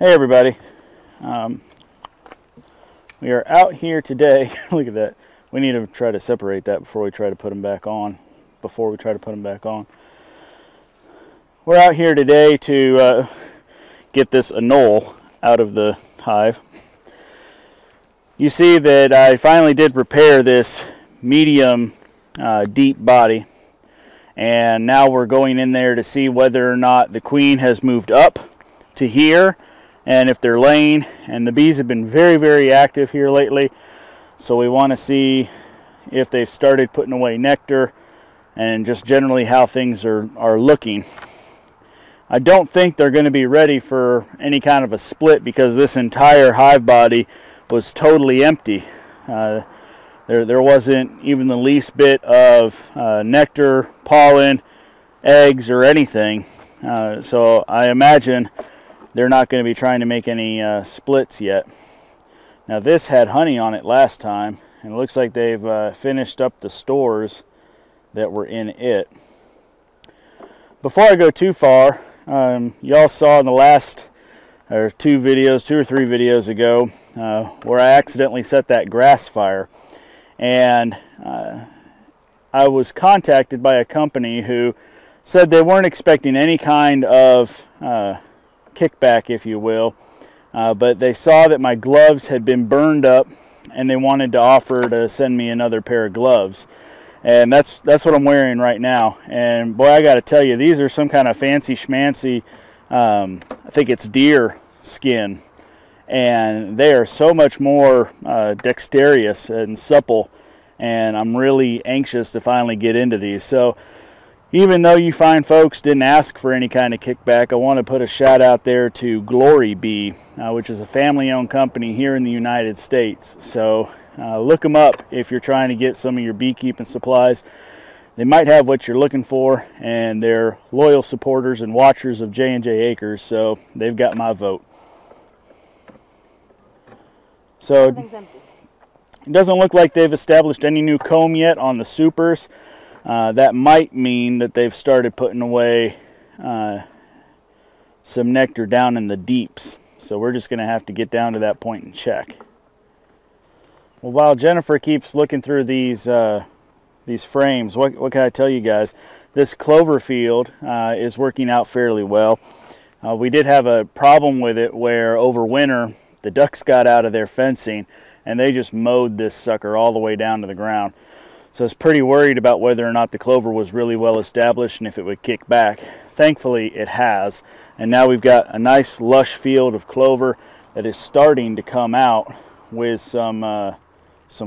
Hey everybody, we are out here today. Look at that. We need to try to separate that before we try to put them back on. We're out here today to get this anole out of the hive. You see that I finally did repair this medium deep body, and now we're going in there to see whether or not the queen has moved up to here and if they're laying. And the bees have been very, very active here lately, so we want to see if they've started putting away nectar and just generally how things are looking. I don't think they're going to be ready for any kind of a split because this entire hive body was totally empty. There wasn't even the least bit of nectar, pollen, eggs, or anything. So I imagine they're not going to be trying to make any splits yet. Now, this had honey on it last time, and it looks like they've finished up the stores that were in it. Before I go too far, y'all saw in the last two or three videos ago where I accidentally set that grass fire. And I was contacted by a company who said they weren't expecting any kind of kickback, if you will, but they saw that my gloves had been burned up and they wanted to offer to send me another pair of gloves. And that's what I'm wearing right now. And boy, I gotta tell you, these are some kind of fancy schmancy, I think it's deer skin, and they are so much more dexterous and supple, and I'm really anxious to finally get into these. So even though you find folks didn't ask for any kind of kickback, I want to put a shout out there to Glory Bee, which is a family-owned company here in the United States. So look them up if you're trying to get some of your beekeeping supplies. They might have what you're looking for, and they're loyal supporters and watchers of J&J Acres, so they've got my vote. So it doesn't look like they've established any new comb yet on the supers. That might mean that they've started putting away some nectar down in the deeps. So we're just going to have to get down to that point and check. Well, while Jennifer keeps looking through these frames, what can I tell you guys? This clover field is working out fairly well. We did have a problem with it where over winter, the ducks got out of their fencing and they just mowed this sucker all the way down to the ground. So I was pretty worried about whether or not the clover was really well established and if it would kick back. Thankfully, it has. And now we've got a nice lush field of clover that is starting to come out with some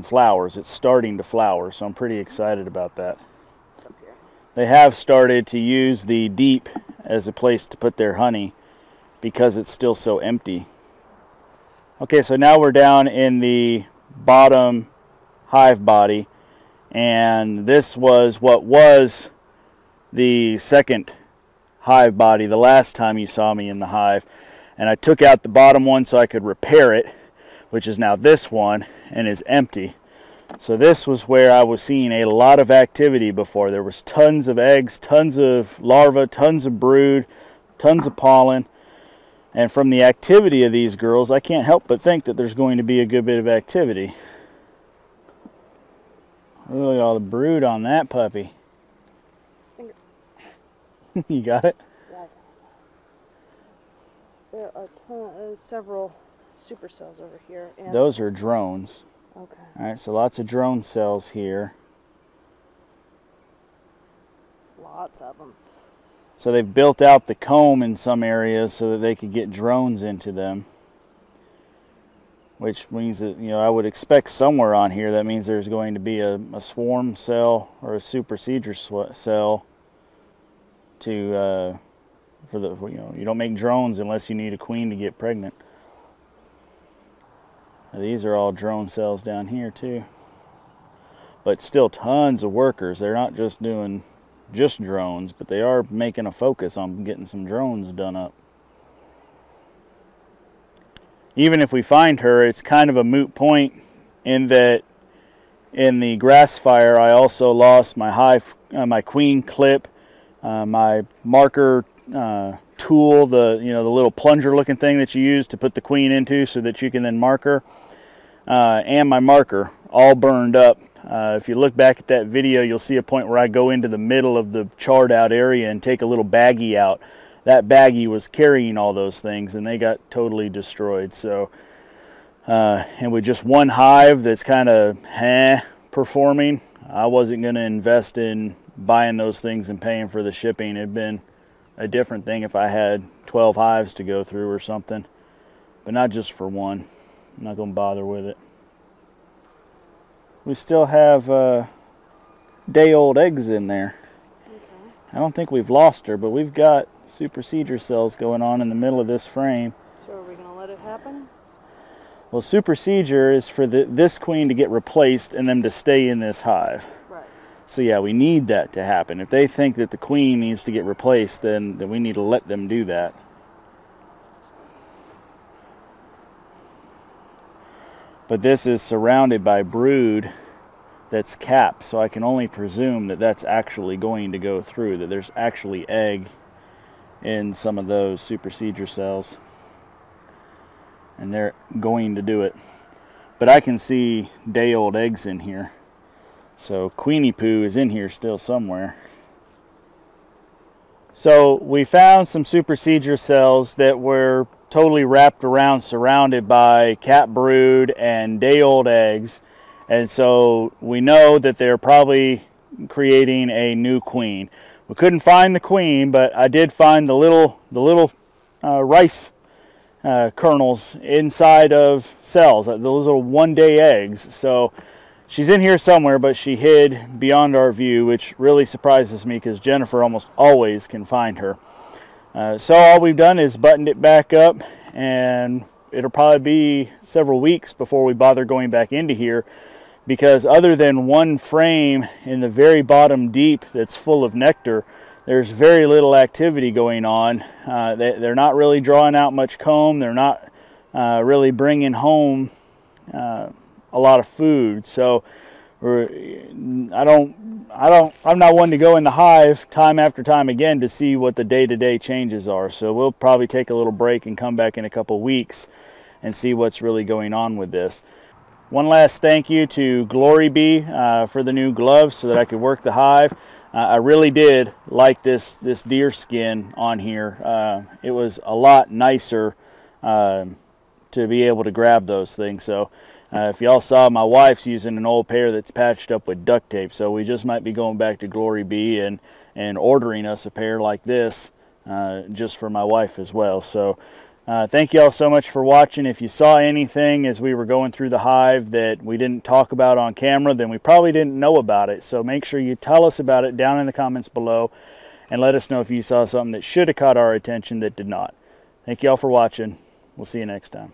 flowers. It's starting to flower, so I'm pretty excited about that. They have started to use the deep as a place to put their honey because it's still so empty. Okay, so now we're down in the bottom hive body, and this was what was the second hive body the last time you saw me in the hive, and I took out the bottom one so I could repair it, which is now this one and is empty. So this was where I was seeing a lot of activity before. There was tons of eggs, tons of larvae, tons of brood, tons of pollen. And from the activity of these girls, I can't help but think that there's going to be a good bit of activity. Look at all the brood on that puppy. You got it? Yeah, there are several supercells over here. And those are drones. Okay. All right, so lots of drone cells here. Lots of them. So they've built out the comb in some areas so that they could get drones into them, which means that, you know, I would expect somewhere on here that means there's going to be a swarm cell or a supersedure cell to for the, you know, you don't make drones unless you need a queen to get pregnant. Now, these are all drone cells down here too, but still tons of workers. They're not just doing just drones, but they are making a focus on getting some drones done up. Even if we find her, it's kind of a moot point in that in the grass fire I also lost my hive, my queen clip, my marker tool, the, you know, the little plunger looking thing that you use to put the queen into so that you can then mark her, and my marker all burned up. If you look back at that video, you'll see a point where I go into the middle of the charred out area and take a little baggie out. That baggie was carrying all those things and they got totally destroyed. So and with just one hive that's kind of performing, I wasn't going to invest in buying those things and paying for the shipping. It'd been a different thing if I had 12 hives to go through or something, but not just for one. I'm not going to bother with it. We still have day-old eggs in there. Okay. I don't think we've lost her, but we've got supersedure cells going on in the middle of this frame. So are we going to let it happen? Well, supersedure is for this queen to get replaced and them to stay in this hive. Right. So yeah, we need that to happen. If they think that the queen needs to get replaced, then we need to let them do that. But this is surrounded by brood that's capped, so I can only presume that that's actually going to go through, that there's actually egg in some of those supersedure cells. And they're going to do it. But I can see day-old eggs in here. So Queenie Poo is in here still somewhere. So we found some supersedure cells that were totally wrapped around, surrounded by cat brood and day-old eggs, and so we know that they're probably creating a new queen. We couldn't find the queen, but I did find the little rice kernels inside of cells. Those are one-day eggs, so she's in here somewhere, but she hid beyond our view, which really surprises me because Jennifer almost always can find her. So all we've done is buttoned it back up, and it'll probably be several weeks before we bother going back into here, because other than one frame in the very bottom deep that's full of nectar, there's very little activity going on. They're not really drawing out much comb. They're not really bringing home a lot of food. So I'm not one to go in the hive time after time again to see what the day-to-day changes are. So we'll probably take a little break and come back in a couple weeks and see what's really going on with this. One last thank you to Glory Bee for the new gloves so that I could work the hive. I really did like this deer skin on here. It was a lot nicer to be able to grab those things. So if y'all saw, my wife's using an old pair that's patched up with duct tape, so we just might be going back to Glory Bee and ordering us a pair like this just for my wife as well. So thank y'all so much for watching. If you saw anything as we were going through the hive that we didn't talk about on camera, then we probably didn't know about it. So make sure you tell us about it down in the comments below and let us know if you saw something that should have caught our attention that did not. Thank y'all for watching. We'll see you next time.